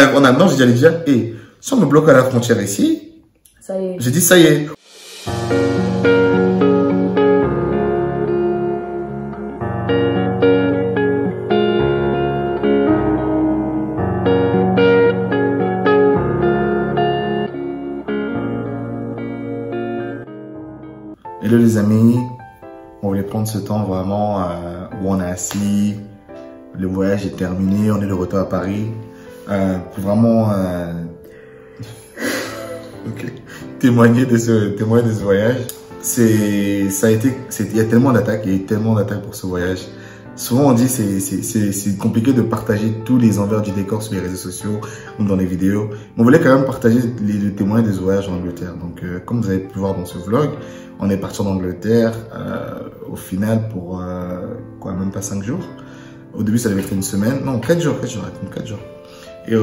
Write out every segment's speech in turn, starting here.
Enfin, en Allemagne, j'ai dit à Lydia, hé, si on me bloque à la frontière ici, j'ai dit, ça y est. Hello les amis, on voulait prendre ce temps vraiment où on est assis, le voyage est terminé, on est de retour à Paris, pour vraiment okay. témoigner de ce voyage. Il y a tellement d'attaques, pour ce voyage. Souvent on dit c'est compliqué de partager tous les envers du décor sur les réseaux sociaux ou dans les vidéos. On voulait quand même partager les témoins des voyages en Angleterre. Donc comme vous avez pu voir dans ce vlog, on est parti en Angleterre au final pour quoi, même pas 5 jours. Au début ça devait être une semaine, non 4 jours. Et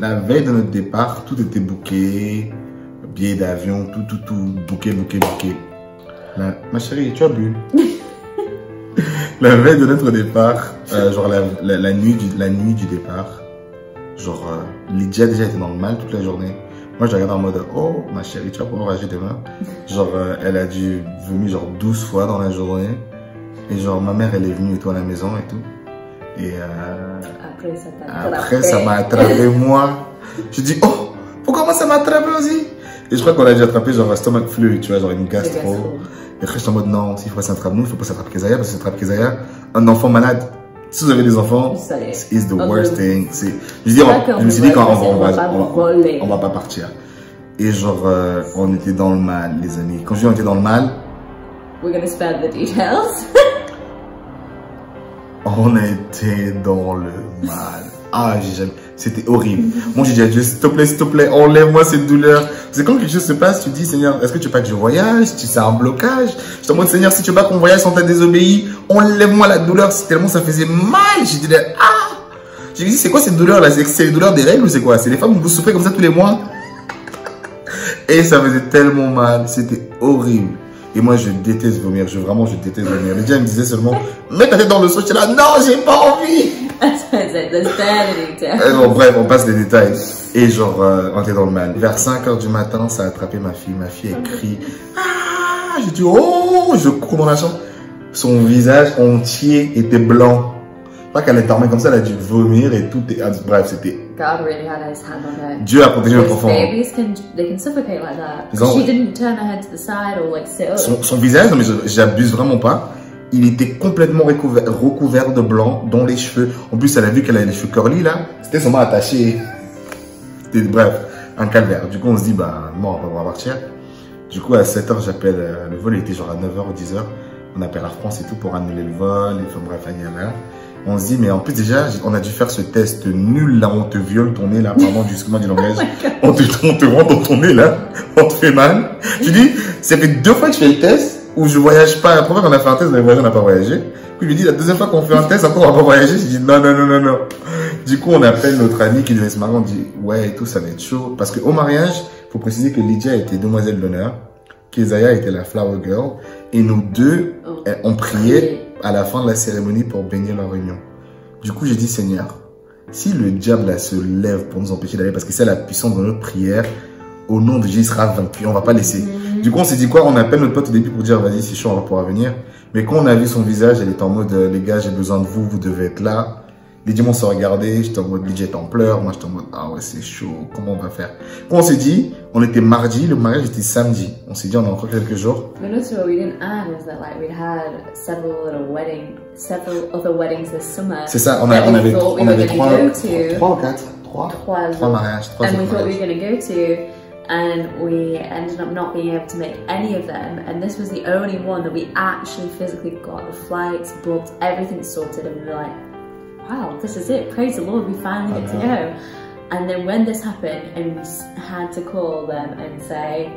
la veille de notre départ, tout était booké, billets d'avion, tout booké. Ma chérie, tu as bu? La veille de notre départ, genre la nuit du départ, genre Lydia déjà était dans le mal toute la journée. Moi je la regarde en mode oh ma chérie tu vas pouvoir voyager demain. Genre elle a dû vomir genre 12 fois dans la journée. Et genre ma mère elle est venue et toi à la maison et tout. Et après ça m'a attrapé moi. Je dis oh pourquoi moi ça m'a attrapé aussi. Et je crois qu'on l'a déjà attrapé genre un stomach flu, tu vois, genre une gastro. Et après, je suis en mode, non, s'il faut s'attraper nous, il faut pas s'attraper Kézaïa, parce que s'attraper Kézaïa, un enfant malade, si vous avez des enfants, it's the worst thing. Je me suis dit, on va pas partir. Et genre, on était dans le mal, les amis. Quand je dis on était dans le mal, we're gonna spare the details. On était dans le mal. Ah, c'était horrible. Moi, j'ai dit à Dieu, s'il te plaît, enlève-moi cette douleur. C'est quand quelque chose se passe, tu dis, Seigneur, est-ce que tu veux pas que je voyage? C'est un blocage. Je te demande, Seigneur, si tu veux pas qu'on voyage sans t'a désobéi, enlève-moi la douleur. Tellement ça faisait mal. J'ai dit, ah! J'ai dit, c'est quoi cette douleur-là? C'est les douleurs des règles ou c'est quoi? C'est les femmes où vous souffrez comme ça tous les mois? Et ça faisait tellement mal. C'était horrible. Et moi, je déteste vomir. Vraiment, je déteste vomir. Le diable me disait seulement, mets ta tête dans le seau. J'étais là, non, j'ai pas envie. Bon, bref, on passe les détails. Et genre, on était dans le mal. Vers 5 h du matin, ça a attrapé ma fille. Ma fille, elle crie. Ah, j'ai dit, oh, je cours dans la chambre. Son visage entier était blanc. Pas qu'elle est dormie comme ça, elle a dû vomir et tout. Bref, c'était. Dieu a protégé notre enfant. Son visage, non mais j'abuse vraiment pas. Il était complètement recouvert de blanc, dont les cheveux. En plus, elle a vu qu'elle avait les cheveux curly là. C'était seulement attaché. Bref, un calvaire. Du coup, on se dit, bah, moi, on va partir. Du coup, à 7 h, j'appelle. Le vol était genre à 9 h ou 10 h. On appelle Air France et tout pour annuler le vol. Et enfin, bref, là. On se dit, mais en plus, déjà, on a dû faire ce test nul là. On te viole ton nez là, pardon, justement du langage. On te rend dans ton nez là. On te fait mal. Je dis, ça fait 2 fois que je fais le test. Où je voyage pas, la première fois qu'on a fait un test, on n'a pas voyagé. Puis il me dit, la deuxième fois qu'on fait un test, encore on va pas voyager. Je dis, non. Du coup, on appelle notre ami qui devait se marier, on dit, ouais, et tout, ça va être chaud. Parce qu'au mariage, faut préciser que Lydia était demoiselle d'honneur, Kézaïa était la flower girl, et nous deux, on priait à la fin de la cérémonie pour bénir leur union. Du coup, j'ai dit, Seigneur, si le diable là, se lève pour nous empêcher d'aller, parce que c'est la puissance de notre prière, au nom de Jésus, il sera vaincu, on va pas laisser. Du coup, on s'est dit quoi? On appelle notre pote au début pour dire, vas-y, c'est chaud, on va pouvoir venir. Mais quand on a vu son visage, elle était en mode, les gars, j'ai besoin de vous, vous devez être là. Les dimanches, on s'est regardé, j'étais en mode, Lydia est en pleurs, moi, j'étais en mode, ah ouais, c'est chaud, comment on va faire? Quand on s'est dit, on était mardi, le mariage était samedi. On s'est dit, on a encore quelques jours. Mais nous, ce que nous n'avons pas, c'est ça, on avait 3 ou 4 mariages, 3 mariages. And we ended up not being able to make any of them, and this was the only one that we actually physically got. The flights booked, everything sorted, and we were like, wow, this is it, praise the Lord, we finally get to go. And then when this happened and we had to call them and say,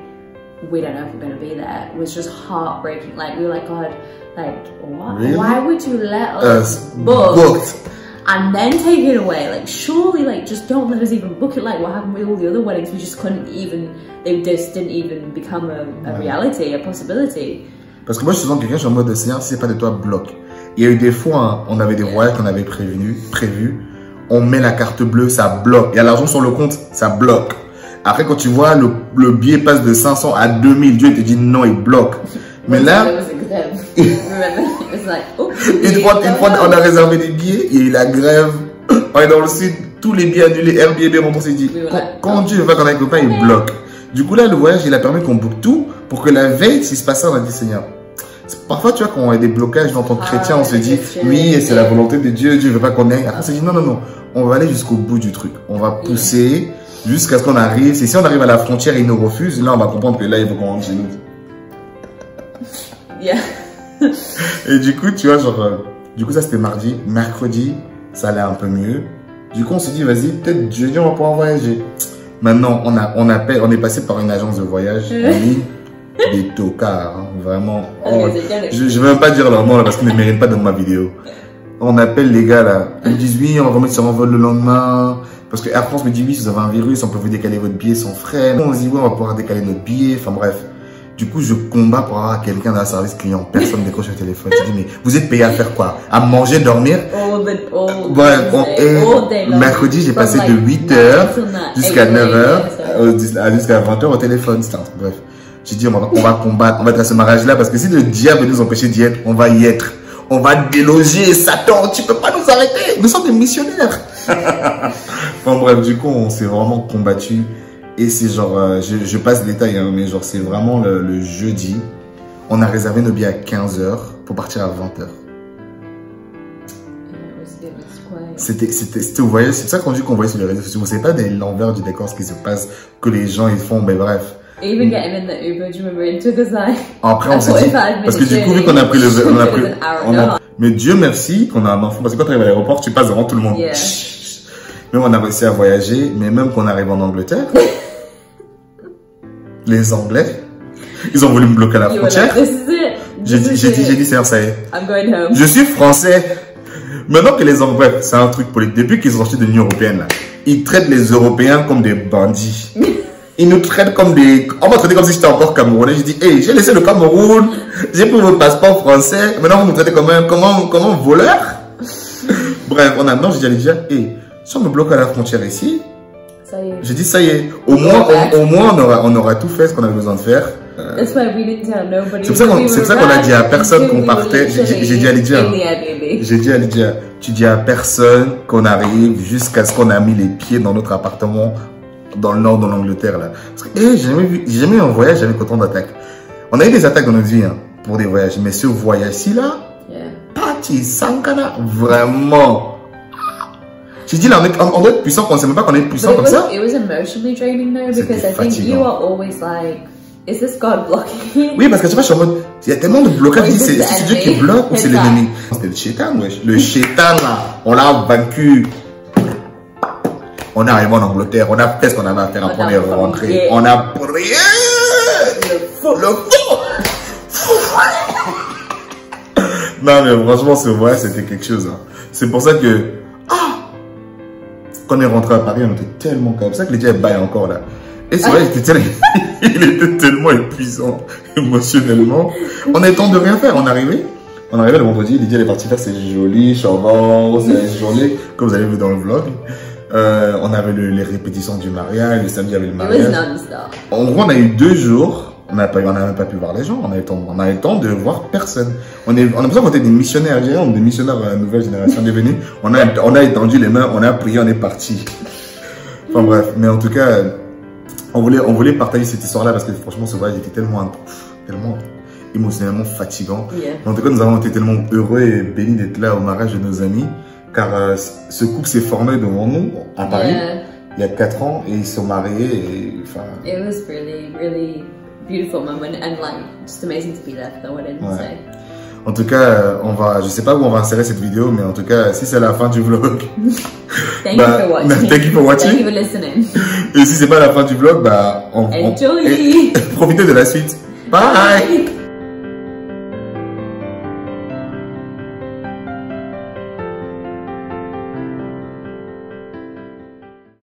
we don't know if we're going to be there, it was just heartbreaking. Like, we were like, God, like, what? Really? Why would you let us book? And then take it away, like surely, like just don't let us even book it. Like what happened with all the other weddings, we just couldn't even, they just didn't even become a reality, a possibility. Parce que moi je suis souvent quelqu'un, je suis en mode Seigneur, si c'est pas de toi, bloque. Il y a eu des fois, hein, on avait des voyages qu'on avait prévus, on met la carte bleue, ça bloque. Il y a l'argent sur le compte, ça bloque. Après, quand tu vois, le billet passe de 500 à 2000, Dieu te dit non, il bloque. Mais là, une fois on a réservé des billets, il y a eu la grève. On est dans le sud, tous les billets annulés, Airbnb, on s'est dit, quand Dieu va qu'on a un copain, il bloque. Du coup, là, le voyage, il a permis qu'on boucle tout pour que la veille, s'il se passe ça, on a dit Seigneur. Parfois, tu vois, quand on a des blocages dans ton chrétien, on se dit, oui, c'est la volonté de Dieu, Dieu ne veut pas qu'on aille. Après, on se dit, non, non, non, on va aller jusqu'au bout du truc. On va pousser jusqu'à ce qu'on arrive. C'est si on arrive à la frontière et il nous refuse, là, on va comprendre que là, il faut qu'on rentre chez nous. Yeah. Et du coup, tu vois, genre, du coup, ça, c'était mardi. Mercredi, ça allait un peu mieux. Du coup, on se dit, vas-y, peut-être jeudi, on va pouvoir voyager. Maintenant, on est passé par une agence de voyage en ligne. Des tocards, hein, vraiment. Oh, je ne vais même pas dire leur nom là, parce qu'ils ne méritent pas dans ma vidéo. On appelle les gars là. Ils me disent oui, on va remettre sur un vol le lendemain. Parce que Air France me dit oui, si vous avez un virus, on peut vous décaler votre billet sans frais. On se dit oui, on va pouvoir décaler notre billet. Enfin bref. Du coup, je combats pour avoir quelqu'un dans le service client. Personne ne décroche le téléphone. Je dis mais vous êtes payé à faire quoi? À manger, dormir? Bref, mercredi, j'ai passé de 8h jusqu'à 9h, jusqu'à 20h au téléphone. Bref. J'ai dit, on va combattre, on va être à ce mariage-là parce que si le diable nous empêchait d'y être, on va y être. On va déloger Satan, tu peux pas nous arrêter, nous sommes des missionnaires. Enfin bref, du coup, on s'est vraiment combattu. Et c'est genre, je passe les détails, hein, mais genre, c'est vraiment le jeudi. On a réservé nos billets à 15h pour partir à 20h. C'était au voyage, c'est ça qu'on dit qu'on voyait sur les réseaux sociaux. On ne sait pas l'envers du décor, ce qui se passe, que les gens ils font, mais bref. Even getting in the Uber, do you remember? It took us like. Après, on s'est dit, parce que du coup, vu qu'on a pris le, mais Dieu merci qu'on a un enfant, parce que quand tu arrives à l'aéroport, tu passes devant tout le monde. Yeah. Même on a réussi à voyager, mais même qu'on arrive en Angleterre, les Anglais, ils ont voulu me bloquer à la frontière. J'ai dit, Seigneur, ça y est. I'm going home. Je suis français. Maintenant que les Anglais, c'est un truc politique. Depuis qu'ils sont sortis de l'Union Européenne, là, ils traitent les Européens comme des bandits. Ils nous traitent comme des... On m'a traité comme si j'étais encore Camerounais. J'ai dit, hey, j'ai laissé le Cameroun, j'ai pris mon passeport français. Maintenant, vous me traitez comme un voleur. Bref, on a... Non, j'ai dit, hey, si on me bloque à la frontière ici, j'ai dit, ça y est. Au moins, on aura tout fait ce qu'on avait besoin de faire. C'est pour ça qu'on a dit à personne qu'on partait. J'ai dit à Lydia. Tu dis à personne qu'on arrive jusqu'à ce qu'on a mis les pieds dans notre appartement dans le nord de l'Angleterre là. Parce que j'ai jamais eu un voyage avec autant d'attaques. On a eu des attaques dans notre vie hein, pour des voyages, mais ce voyage-ci là, Pati Sankana, vraiment. J'ai dit là, on doit être puissant, on ne sait même pas qu'on est puissant comme ça. C'était fatigant. Is this God blocking? Oui, parce que tu vois, je suis en mode, il y a tellement de blocages, c'est Dieu qui bloque ou c'est l'ennemi? C'était le chétan, wesh. Le chétan là, on l'a vaincu. On est arrivé en Angleterre, on a fait ce qu'on avait à faire en première rentrée. On a prié le fou. Non mais franchement ce voyage c'était quelque chose. Hein. C'est pour ça que quand on est rentré à Paris, on était tellement calme. C'est ça que les gens baillent encore là. Et c'est vrai, il était tellement épuisant émotionnellement. On a eu le temps de rien faire. On est arrivé le vendredi, Lydia est partie faire ses jolies chambres, ses journées, comme vous avez vu dans le vlog. On avait les répétitions du mariage, le samedi avait le mariage. En gros, on a eu 2 jours, on n'a même pas pu voir les gens, on a eu le temps de voir personne. On a besoin qu'on était des missionnaires, des missionnaires à la nouvelle génération des venus. On a étendu les mains, on a prié, on est parti. Enfin bref, mais en tout cas, on voulait partager cette histoire-là parce que franchement, ce voyage était tellement émotionnellement fatigant. En tout cas, nous avons été tellement heureux et bénis d'être là au mariage de nos amis. Car ce couple s'est formé devant nous à Paris il y a 4 ans et ils sont mariés. Et, enfin, it was really, really beautiful moment and like just amazing to be there for the wedding. Ouais. En tout cas, je sais pas où on va insérer cette vidéo, mais en tout cas, si c'est la fin du vlog, thank you for watching. Thank you for listening. Et si c'est pas la fin du vlog, bah, profitez de la suite. Bye.